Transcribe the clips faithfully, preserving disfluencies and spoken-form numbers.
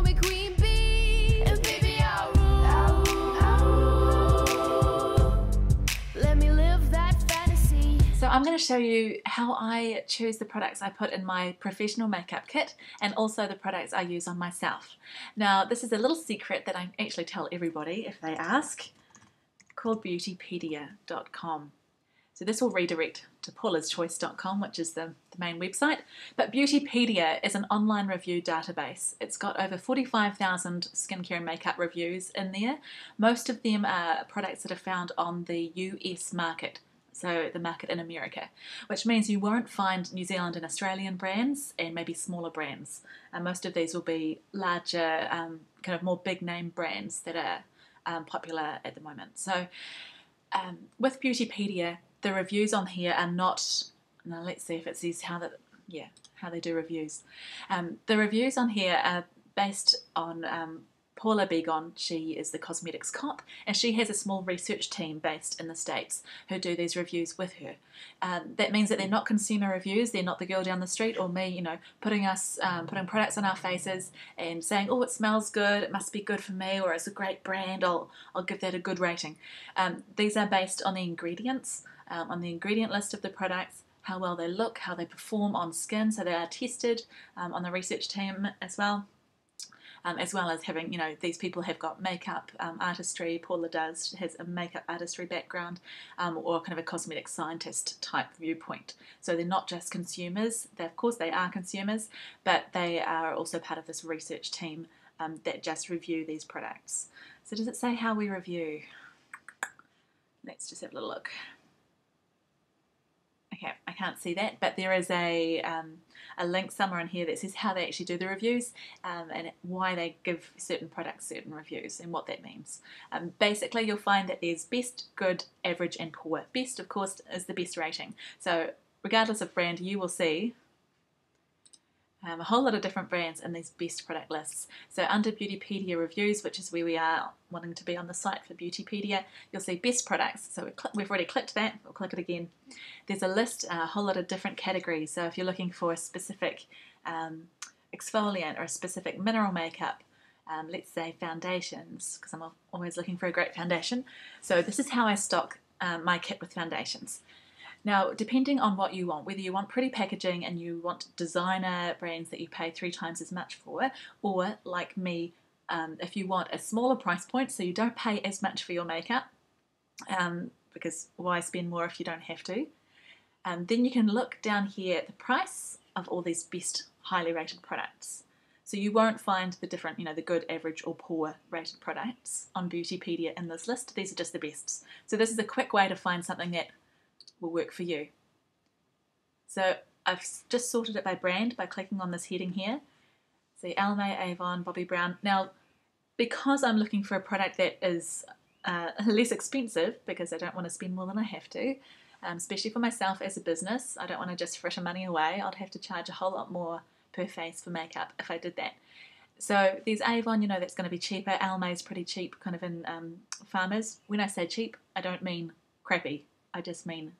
call me Queen Bee, and baby I'll rule, I'll rule. Let me live that fantasy. So I'm going to show you how I choose the products I put in my professional makeup kit and also the products I use on myself. Now this is a little secret that I actually tell everybody if they ask, called Beautypedia dot com. So this will redirect to Paula's Choice dot com, which is the, the main website. But Beautypedia is an online review database. It's got over forty-five thousand skincare and makeup reviews in there. Most of them are products that are found on the U S market, so the market in America, which means you won't find New Zealand and Australian brands and maybe smaller brands. And most of these will be larger, um, kind of more big name brands that are um, popular at the moment. So um, with Beautypedia, the reviews on here are not, now let's see if it says how that, yeah, how they do reviews. Um, the reviews on here are based on um, Paula Begoun. She is the cosmetics cop, and she has a small research team based in the States who do these reviews with her. Um, that means that they're not consumer reviews, they're not the girl down the street or me, you know, putting us, um, putting products on our faces and saying, oh, it smells good, it must be good for me, or it's a great brand, I'll, I'll give that a good rating. Um, these are based on the ingredients. Um, on the ingredient list of the products, how well they look, how they perform on skin, so they are tested um, on the research team as well, um, as well as having, you know, these people have got makeup um, artistry. Paula does, has a makeup artistry background, um, or kind of a cosmetic scientist type viewpoint. So they're not just consumers, they, of course they are consumers, but they are also part of this research team um, that just review these products. So does it say how we review? Let's just have a little look. Okay, I can't see that, but there is a, um, a link somewhere in here that says how they actually do the reviews um, and why they give certain products certain reviews and what that means. Um, basically, you'll find that there's best, good, average and poor. Best, of course, is the best rating. So regardless of brand, you will see um, a whole lot of different brands in these best product lists. So under Beautypedia Reviews, which is where we are wanting to be on the site for Beautypedia, you'll see best products. So we've already clicked that, we'll click it again. There's a list, a whole lot of different categories. So if you're looking for a specific um, exfoliant or a specific mineral makeup, um, let's say foundations, because I'm always looking for a great foundation. So this is how I stock um, my kit with foundations. Now, depending on what you want, whether you want pretty packaging and you want designer brands that you pay three times as much for, or like me, Um, if you want a smaller price point so you don't pay as much for your makeup, um, because why spend more if you don't have to, um, then you can look down here at the price of all these best highly rated products. So you won't find the different, you know, the good, average or poor rated products on Beautypedia in this list. These are just the bests. So this is a quick way to find something that will work for you. So I've just sorted it by brand by clicking on this heading here. See, Almay, Avon, Bobbi Brown. Now, because I'm looking for a product that is uh, less expensive, because I don't want to spend more than I have to, um, especially for myself as a business, I don't want to just fritter money away. I'd have to charge a whole lot more per face for makeup if I did that. So there's Avon, you know, that's going to be cheaper. Almay's pretty cheap, kind of in um, farmers. When I say cheap, I don't mean crappy. I just mean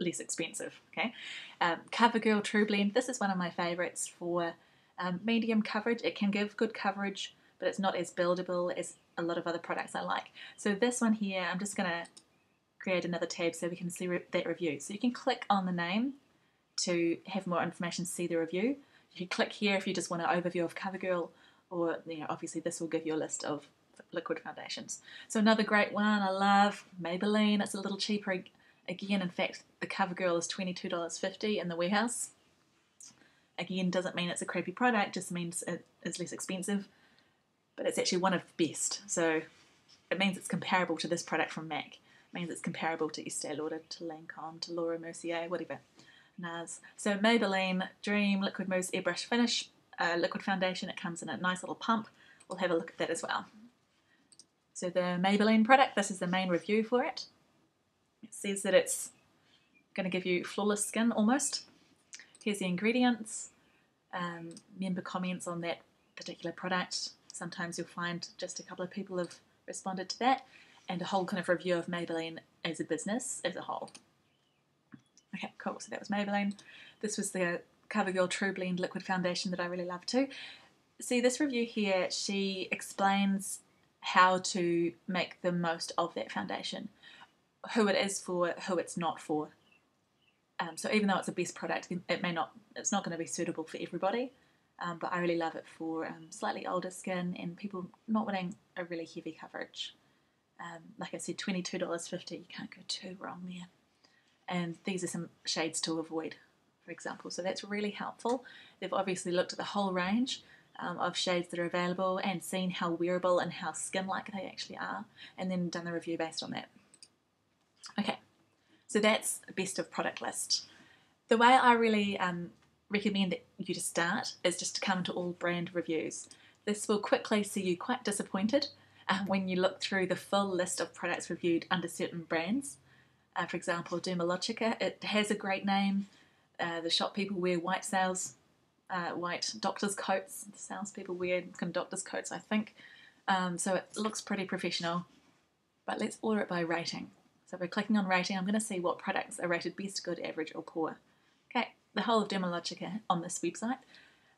less expensive, okay? Um, CoverGirl True Blend. This is one of my favourites for um, medium coverage. It can give good coverage, but it's not as buildable as a lot of other products I like. So this one here, I'm just going to create another tab so we can see re that review. So you can click on the name to have more information, see the review. You can click here if you just want an overview of CoverGirl, or, you know, obviously this will give you a list of liquid foundations. So another great one I love, Maybelline. It's a little cheaper again. In fact, the CoverGirl is twenty-two dollars fifty in the warehouse. Again, doesn't mean it's a crappy product, just means it is less expensive, but it's actually one of the best. So it means it's comparable to this product from MAC. It means it's comparable to Estée Lauder, to Lancome, to Laura Mercier, whatever, Nars. So Maybelline Dream Liquid Mousse Airbrush Finish, uh, liquid foundation. It comes in a nice little pump. We'll have a look at that as well. So the Maybelline product, this is the main review for it. It says that it's going to give you flawless skin almost. Here's the ingredients, um, member comments on that particular product. Sometimes you'll find just a couple of people have responded to that, and a whole kind of review of Maybelline as a business as a whole. Okay, cool, so that was Maybelline. This was the CoverGirl True Blend Liquid Foundation that I really love too. see this review here, she explains how to make the most of that foundation, who it is for, who it's not for. Um, so even though it's the best product, it may not, it's not going to be suitable for everybody. Um, but I really love it for um, slightly older skin and people not wanting a really heavy coverage. Um, like I said, twenty-two dollars fifty, you can't go too wrong there. And these are some shades to avoid, for example. So that's really helpful. They've obviously looked at the whole range um, of shades that are available and seen how wearable and how skin-like they actually are, and then done the review based on that. Okay, so that's a best of product list. The way I really um, recommend that you to start is just to come to all brand reviews. This will quickly see you quite disappointed um, when you look through the full list of products reviewed under certain brands. Uh, for example, Dermalogica, it has a great name. Uh, the shop people wear white sales, uh, white doctor's coats. The sales people wear kind of doctor's coats, I think. Um, so it looks pretty professional, but let's order it by rating. So if we're clicking on rating, I'm going to see what products are rated best, good, average or poor. Okay, the whole of Dermalogica on this website,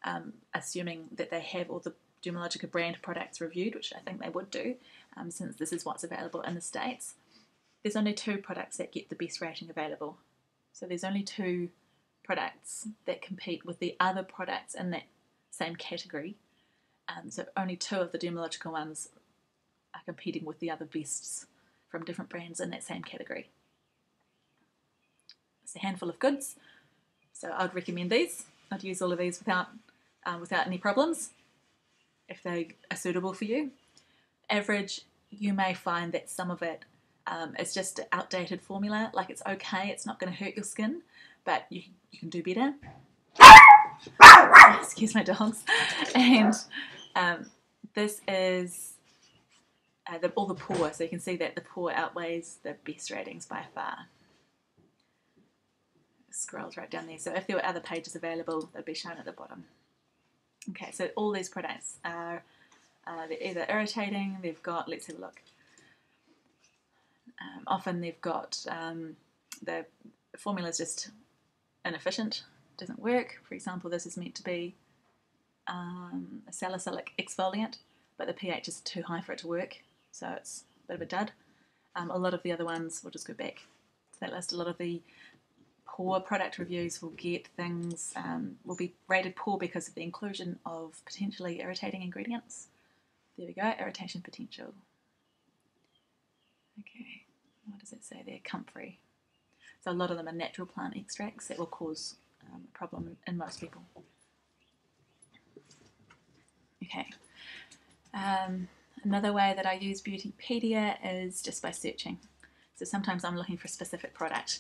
um, assuming that they have all the Dermalogica brand products reviewed, which I think they would do, um, since this is what's available in the States. There's only two products that get the best rating available. So there's only two products that compete with the other products in that same category. Um, so only two of the Dermalogica ones are competing with the other bests from different brands in that same category. It's a handful of goods, so I'd recommend these. I'd use all of these without, uh, without any problems if they are suitable for you. Average, you may find that some of it Um, it's just an outdated formula. Like, it's okay, it's not going to hurt your skin, but you, you can do better. Excuse my dogs. And um, this is uh, the, all the poor, so you can see that the poor outweighs the best ratings by far. It scrolls right down there. So if there were other pages available, they'd be shown at the bottom. Okay, so all these products are uh, they're either irritating, they've got, let's have a look. Um, often they've got, um, the formula's just inefficient, doesn't work. For example, this is meant to be um, a salicylic exfoliant, but the pH is too high for it to work, so it's a bit of a dud. Um, a lot of the other ones, we'll just go back to that list, a lot of the poor product reviews will get things, um, will be rated poor because of the inclusion of potentially irritating ingredients. There we go, irritation potential. Okay. What does it say there? Comfrey. So a lot of them are natural plant extracts that will cause um, a problem in most people. Okay. Um, another way that I use Beautypedia is just by searching. So sometimes I'm looking for a specific product.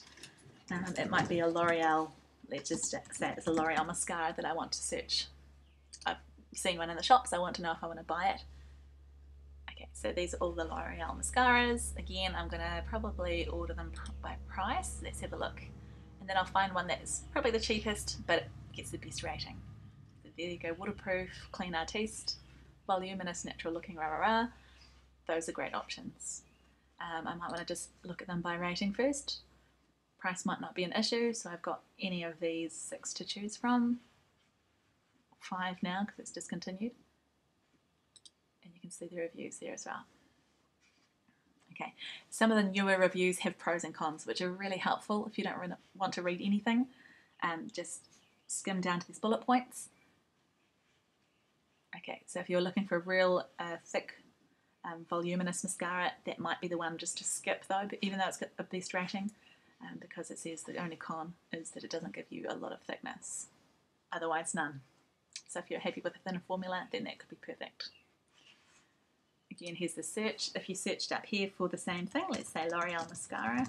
Um, it might be a L'Oreal, let's just say it's a L'Oreal mascara that I want to search. I've seen one in the shops, I want to know if I want to buy it. Okay, so these are all the L'Oreal mascaras. Again, I'm going to probably order them by price. Let's have a look. And then I'll find one that's probably the cheapest, but it gets the best rating. So there you go, waterproof, clean artiste, voluminous, natural looking, rah, rah, rah. Those are great options. Um, I might want to just look at them by rating first. Price might not be an issue, so I've got any of these six to choose from. Five now, because it's discontinued. See the reviews there as well. Okay, some of the newer reviews have pros and cons, which are really helpful if you don't really want to read anything. Um, just skim down to these bullet points. Okay, so if you're looking for a real uh, thick, um, voluminous mascara, that might be the one just to skip though, even though it's got the best rating, um, because it says the only con is that it doesn't give you a lot of thickness. Otherwise, none. So if you're happy with a thinner formula, then that could be perfect. Again, here's the search. If you searched up here for the same thing, let's say L'Oreal mascara,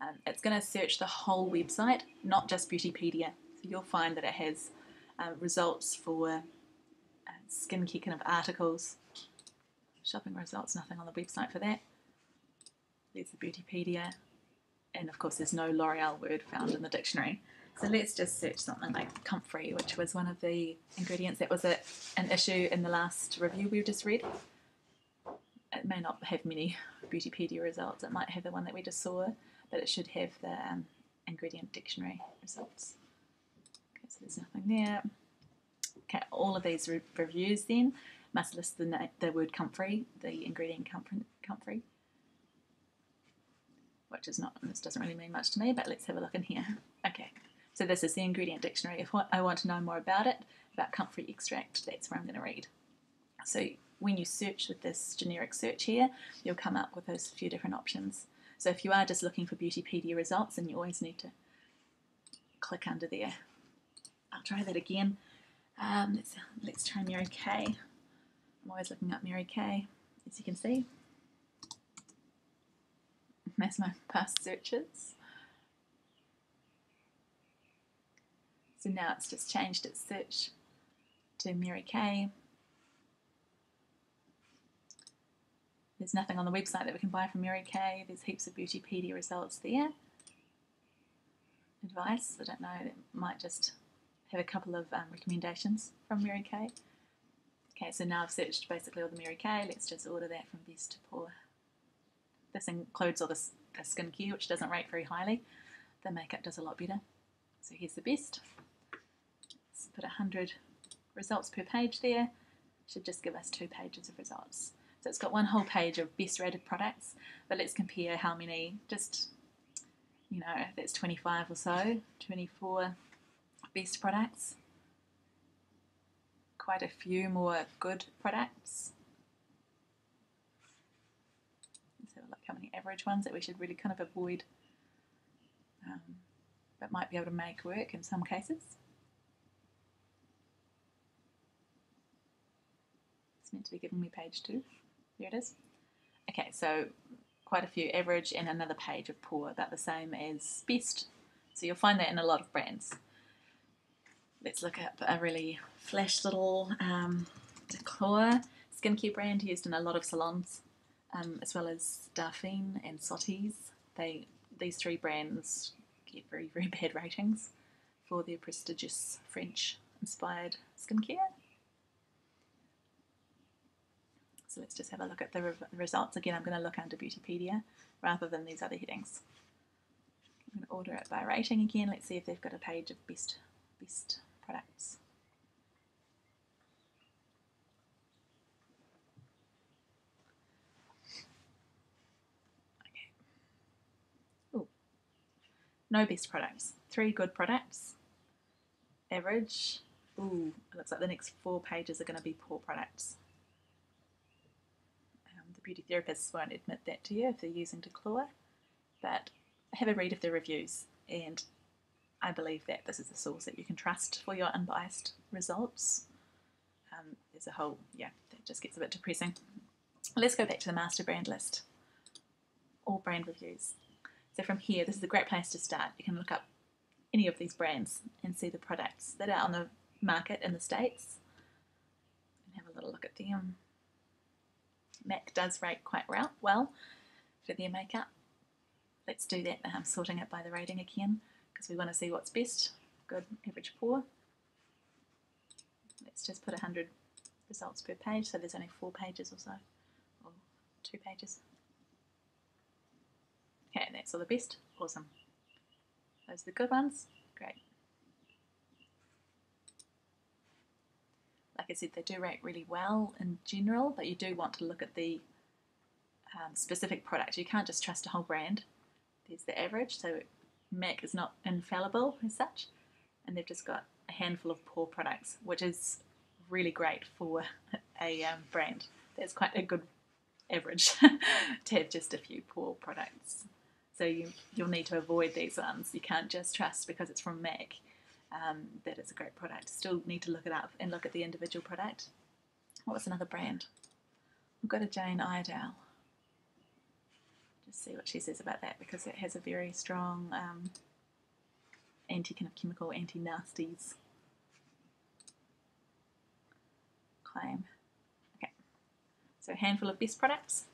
um, it's going to search the whole website, not just Beautypedia. So you'll find that it has uh, results for uh, skincare kind of articles, shopping results, nothing on the website for that. There's the Beautypedia, and of course there's no L'Oreal word found in the dictionary. So let's just search something like comfrey, which was one of the ingredients that was a, an issue in the last review we just read. It may not have many Beautypedia results. It might have the one that we just saw, but it should have the um, ingredient dictionary results. Okay, so there's nothing there. all of these re reviews then must list the, the word comfrey, the ingredient comf comfrey, which is not, this doesn't really mean much to me, but let's have a look in here. Okay, so this is the ingredient dictionary. If I want to know more about it, about comfrey extract, that's where I'm going to read. So when you search with this generic search here, you'll come up with those few different options. So if you are just looking for Beautypedia results, then you always need to click under there. I'll try that again. Um, let's, let's try Mary Kay. I'm always looking up Mary Kay, as you can see. That's my past searches. So now it's just changed its search to Mary Kay. There's nothing on the website that we can buy from Mary Kay. There's heaps of Beautypedia results there. Advice, I don't know, that might just have a couple of um, recommendations from Mary Kay. Okay, so now I've searched basically all the Mary Kay. Let's just order that from best to poor. This includes all this, this skincare, which doesn't rate very highly. The makeup does a lot better. So here's the best. Let's put one hundred results per page there. Should just give us two pages of results. So it's got one whole page of best rated products, but let's compare how many, just, you know, that's twenty-five or so, twenty-four best products. Quite a few more good products. Let's have a look how many average ones that we should really kind of avoid, um, but might be able to make work in some cases. It's meant to be giving me page two. There it is. Okay, so quite a few average and another page of poor, about the same as best. So you'll find that in a lot of brands. Let's look up a really flash little um, Declore skincare brand used in a lot of salons, um, as well as Darphin and Sotties. They, these three brands get very, very bad ratings for their prestigious French-inspired skincare. So let's just have a look at the re results. Again, I'm going to look under Beautypedia rather than these other headings. I'm going to order it by rating again. Let's see if they've got a page of best, best products. Okay. Oh, no best products. Three good products. Average. Ooh, it looks like the next four pages are going to be poor products. Beauty therapists won't admit that to you if they're using Declore, but have a read of their reviews, and I believe that this is a source that you can trust for your unbiased results. Um, there's a whole, yeah, that just gets a bit depressing. Let's go back to the master brand list, all brand reviews. So from here, this is a great place to start. You can look up any of these brands and see the products that are on the market in the States, and have a little look at them. M A C does rate quite well for their makeup. Let's do that. I'm sorting it by the rating again because we want to see what's best. Good, average, poor. Let's just put one hundred results per page, so there's only four pages or so, or two pages. Okay, and that's all the best. Awesome. Those are the good ones. Great. Like I said, they do rate really well in general, but you do want to look at the um, specific product. You can't just trust a whole brand. There's the average, so M A C is not infallible as such, and they've just got a handful of poor products, which is really great for a um, brand. That's quite a good average to have just a few poor products. So you, you'll need to avoid these ones. You can't just trust because it's from M A C. Um, that it's a great product. Still need to look it up and look at the individual product. What was another brand? We've got a Jane Iredale. Just see what she says about that, because it has a very strong um, anti kind of chemical, anti-nasties claim. Okay, so a handful of best products,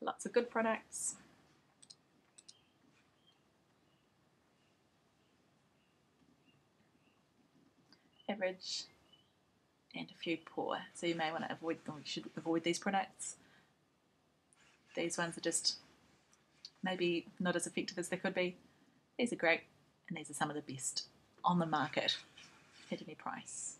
lots of good products. Average and a few poor, so you may want to avoid them. You should avoid these products. These ones are just maybe not as effective as they could be. These are great, and these are some of the best on the market. epitome price,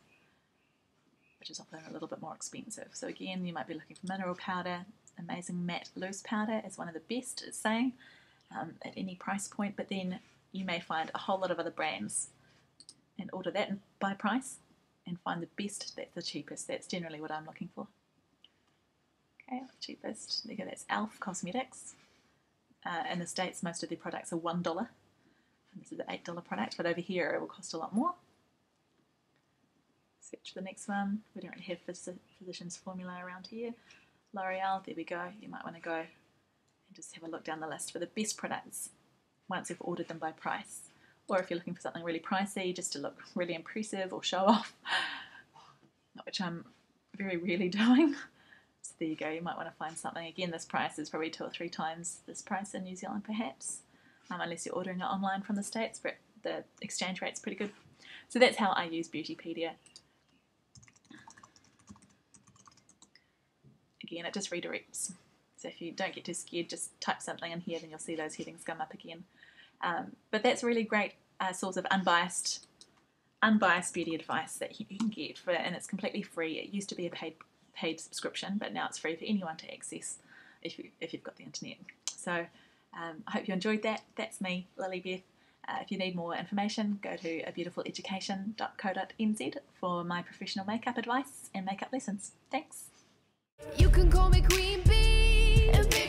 which is often a little bit more expensive. So again, you might be looking for mineral powder. Amazing matte loose powder is one of the best, it's saying, um, at any price point, but then you may find a whole lot of other brands and order that by price and find the best that's the cheapest. That's generally what I'm looking for. Okay, cheapest, there you go, that's A L F Cosmetics. Uh, in the States, most of their products are one dollar. And this is an eight dollar product, but over here it will cost a lot more. Search for the next one. We don't really have Physicians Formula around here. L'Oreal, there we go. You might want to go and just have a look down the list for the best products once you've ordered them by price. Or if you're looking for something really pricey, just to look really impressive or show off, which I'm very rarely doing. So there you go, you might want to find something. Again, this price is probably two or three times this price in New Zealand perhaps, um, unless you're ordering it online from the States, but the exchange rate's pretty good. So that's how I use Beautypedia. Again, it just redirects. So if you don't get too scared, just type something in here, then you'll see those headings come up again. Um, but that's a really great uh, source of unbiased unbiased beauty advice that you can get for, and it's completely free. It used to be a paid paid subscription, but now it's free for anyone to access if, you, if you've got the internet. So um, I hope you enjoyed that. That's me, Lily Beth. Uh, if you need more information, go to a beautiful education dot co dot n z for my professional makeup advice and makeup lessons. Thanks. You can call me Queen Bee.